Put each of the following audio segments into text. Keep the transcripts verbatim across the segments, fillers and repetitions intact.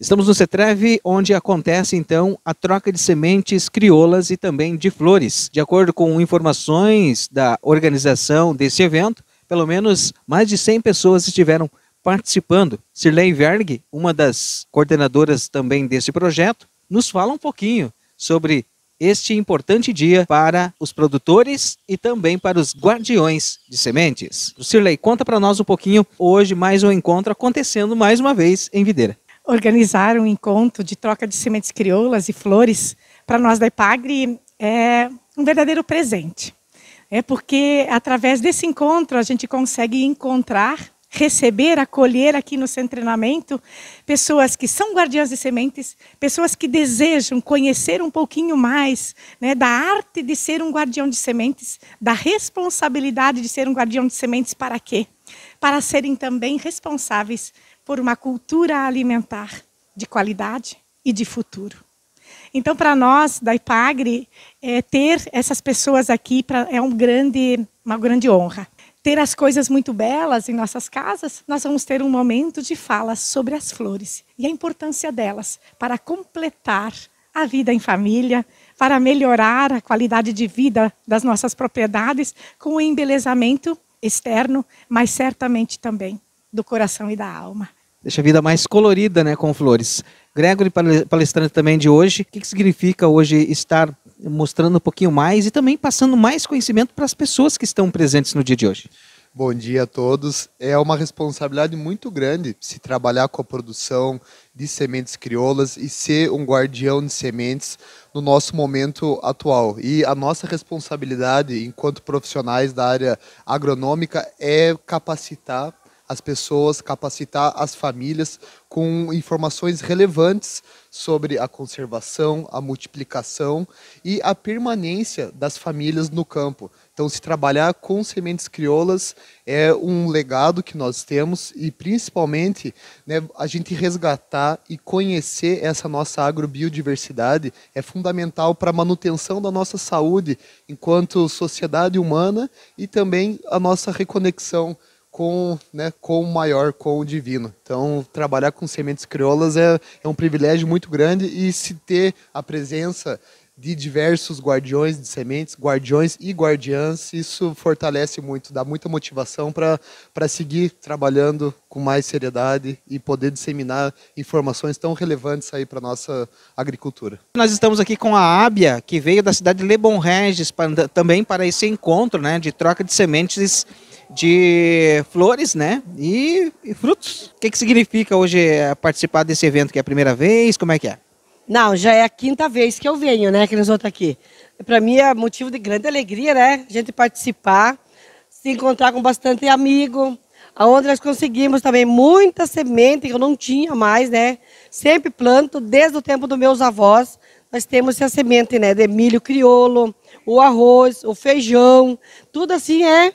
Estamos no CETREVI, onde acontece então a troca de sementes crioulas e também de flores. De acordo com informações da organização desse evento, pelo menos mais de cem pessoas estiveram participando. Sirlei Verg, uma das coordenadoras também desse projeto, nos fala um pouquinho sobre este importante dia para os produtores e também para os guardiões de sementes. Sirlei, conta para nós um pouquinho hoje mais um encontro acontecendo mais uma vez em Videira. Organizar um encontro de troca de sementes crioulas e flores, para nós da Epagri, é um verdadeiro presente. É porque, através desse encontro, a gente consegue encontrar, receber, acolher aqui no centro de treinamento pessoas que são guardiãs de sementes, pessoas que desejam conhecer um pouquinho mais, né, da arte de ser um guardião de sementes, da responsabilidade de ser um guardião de sementes para quê? Para serem também responsáveis por uma cultura alimentar de qualidade e de futuro. Então, para nós, da Epagri, é, ter essas pessoas aqui pra, é um grande, uma grande honra. Ter as coisas muito belas em nossas casas, nós vamos ter um momento de fala sobre as flores e a importância delas para completar a vida em família, para melhorar a qualidade de vida das nossas propriedades com o embelezamento externo, mas certamente também do coração e da alma. Deixa a vida mais colorida, né, com flores. Gregório, palestrante também de hoje, o que significa hoje estar mostrando um pouquinho mais e também passando mais conhecimento para as pessoas que estão presentes no dia de hoje? Bom dia a todos. É uma responsabilidade muito grande se trabalhar com a produção de sementes crioulas e ser um guardião de sementes no nosso momento atual. E a nossa responsabilidade, enquanto profissionais da área agronômica, é capacitar as pessoas, capacitar as famílias com informações relevantes sobre a conservação, a multiplicação e a permanência das famílias no campo. Então, se trabalhar com sementes crioulas é um legado que nós temos e, principalmente, né, a gente resgatar e conhecer essa nossa agrobiodiversidade é fundamental para a manutenção da nossa saúde enquanto sociedade humana e também a nossa reconexão com, né, com o maior, com o divino. Então, trabalhar com sementes crioulas é, é um privilégio muito grande e se ter a presença de diversos guardiões de sementes, guardiões e guardiãs, isso fortalece muito, dá muita motivação para seguir trabalhando com mais seriedade e poder disseminar informações tão relevantes aí para a nossa agricultura. Nós estamos aqui com a Ábia, que veio da cidade de Lebon Regis, para, também para esse encontro, né, de troca de sementes de flores, né, e, e frutos. O que, que significa hoje participar desse evento, que é a primeira vez? Como é que é? Não, já é a quinta vez que eu venho, né, que nós outros aqui. Para mim é motivo de grande alegria, né, a gente participar, se encontrar com bastante amigo, onde nós conseguimos também muita semente que eu não tinha mais, né, sempre planto, desde o tempo dos meus avós, nós temos a semente, né, de milho crioulo, o arroz, o feijão, tudo assim é...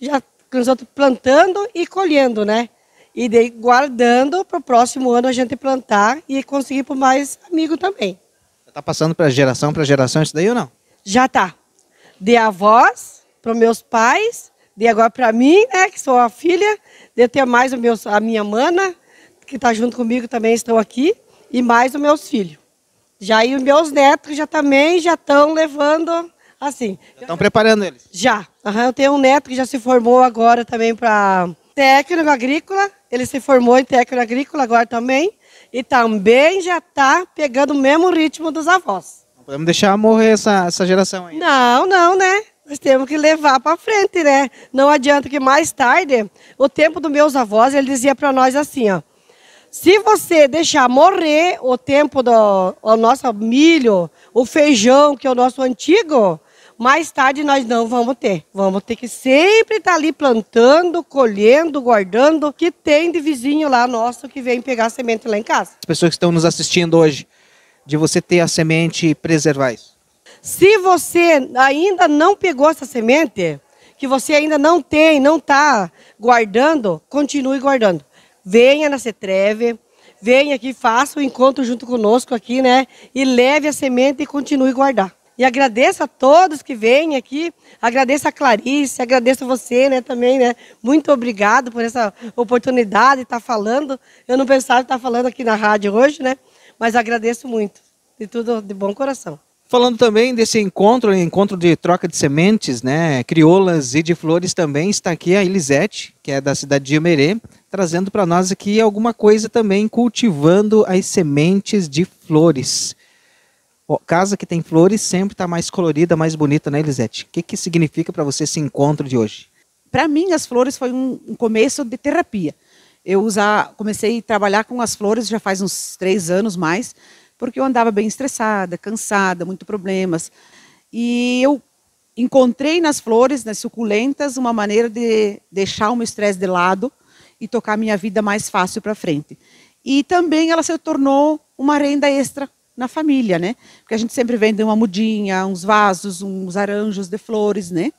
já nós outros plantando e colhendo, né? E daí guardando para o próximo ano a gente plantar e conseguir por mais amigo também. Está passando para geração para geração isso daí ou não? Já tá. De avós, para meus pais, de agora para mim, né? Que sou a filha, de ter mais o meu, a minha mana, que está junto comigo também, estão aqui, e mais os meus filhos. Já e os meus netos já também já estão levando... Assim. Estão preparando eles? Já. Uhum, eu tenho um neto que já se formou agora também para técnico agrícola. Ele se formou em técnico agrícola agora também. E também já está pegando o mesmo ritmo dos avós. Não podemos deixar morrer essa, essa geração aí. Não, não, né? Nós temos que levar para frente, né? Não adianta que mais tarde, o tempo dos meus avós, ele dizia para nós assim, ó. Se você deixar morrer o tempo do o nosso milho, o feijão, que é o nosso antigo... mais tarde nós não vamos ter. Vamos ter que sempre estar ali plantando, colhendo, guardando, que tem de vizinho lá nosso que vem pegar a semente lá em casa. As pessoas que estão nos assistindo hoje, de você ter a semente e preservar isso. Se você ainda não pegou essa semente, que você ainda não tem, não está guardando, continue guardando. Venha na CETREVI, venha aqui, faça o encontro junto conosco aqui, né? E leve a semente e continue guardar. E agradeço a todos que vêm aqui, agradeço a Clarice, agradeço a você, né, também, né? Muito obrigado por essa oportunidade de estar falando. Eu não pensava em estar falando aqui na rádio hoje, né? Mas agradeço muito, de tudo, de bom coração. Falando também desse encontro, encontro de troca de sementes, né, crioulas e de flores também, está aqui a Elizete, que é da cidade de Merê, trazendo para nós aqui alguma coisa também, cultivando as sementes de flores. Oh, casa que tem flores sempre está mais colorida, mais bonita, né, Elizete? O que, que significa para você esse encontro de hoje? Para mim, as flores foi um, um começo de terapia. Eu usar, comecei a trabalhar com as flores já faz uns três anos mais, porque eu andava bem estressada, cansada, muito problemas. E eu encontrei nas flores, nas suculentas, uma maneira de deixar o meu estresse de lado e tocar minha vida mais fácil para frente. E também ela se tornou uma renda extra na família, né? Porque a gente sempre vende uma mudinha, uns vasos, uns arranjos de flores, né?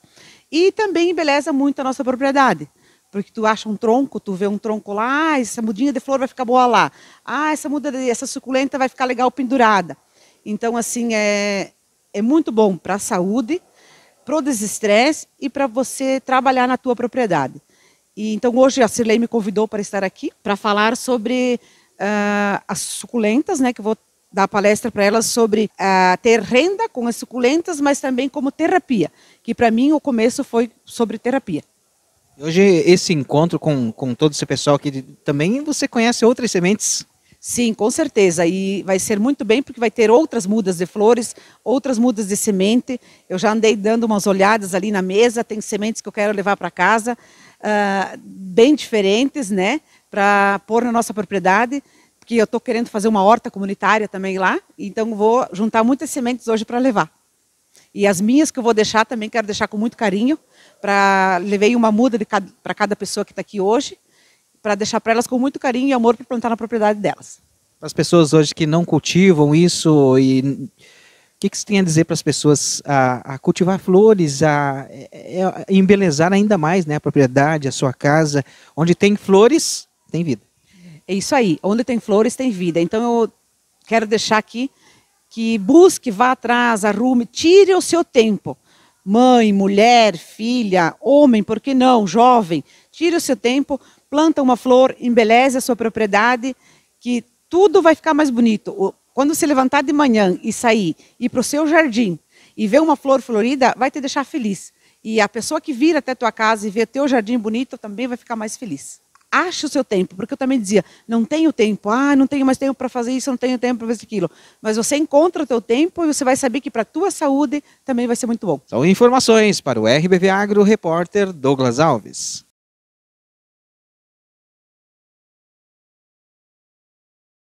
E também embeleza muito a nossa propriedade. Porque tu acha um tronco, tu vê um tronco lá, ah, essa mudinha de flor vai ficar boa lá. Ah, essa muda, de, essa suculenta vai ficar legal pendurada. Então, assim, é, é muito bom para a saúde, para o desestresse e para você trabalhar na tua propriedade. E, então, hoje a Sirlei me convidou para estar aqui, para falar sobre uh, as suculentas, né, que eu vou dar palestra para elas sobre uh, ter renda com as suculentas, mas também como terapia, que para mim o começo foi sobre terapia. Hoje, esse encontro com, com todo esse pessoal aqui, também você conhece outras sementes? Sim, com certeza. E vai ser muito bem, porque vai ter outras mudas de flores, outras mudas de semente. Eu já andei dando umas olhadas ali na mesa, tem sementes que eu quero levar para casa, uh, bem diferentes, né, para pôr na nossa propriedade, porque eu estou querendo fazer uma horta comunitária também lá, então vou juntar muitas sementes hoje para levar. E as minhas que eu vou deixar também, quero deixar com muito carinho. Pra, levei uma muda para cada pessoa que está aqui hoje, para deixar para elas com muito carinho e amor para plantar na propriedade delas. Para as pessoas hoje que não cultivam isso, e o que, que você tem a dizer para as pessoas a, a cultivar flores, a, a embelezar ainda mais, né, a propriedade, a sua casa? Onde tem flores, tem vida. É isso aí, onde tem flores, tem vida. Então eu quero deixar aqui que busque, vá atrás, arrume, tire o seu tempo. Mãe, mulher, filha, homem, por que não, jovem, tire o seu tempo, planta uma flor, embeleze a sua propriedade, que tudo vai ficar mais bonito. Quando você levantar de manhã e sair, ir para o seu jardim e ver uma flor florida, vai te deixar feliz. E a pessoa que vir até tua casa e ver teu jardim bonito também vai ficar mais feliz. Ache o seu tempo, porque eu também dizia, não tenho tempo, ah, não tenho mais tempo para fazer isso, não tenho tempo para fazer aquilo. Mas você encontra o teu tempo e você vai saber que para a tua saúde também vai ser muito bom. São informações para o R B V Agro Repórter Douglas Alves.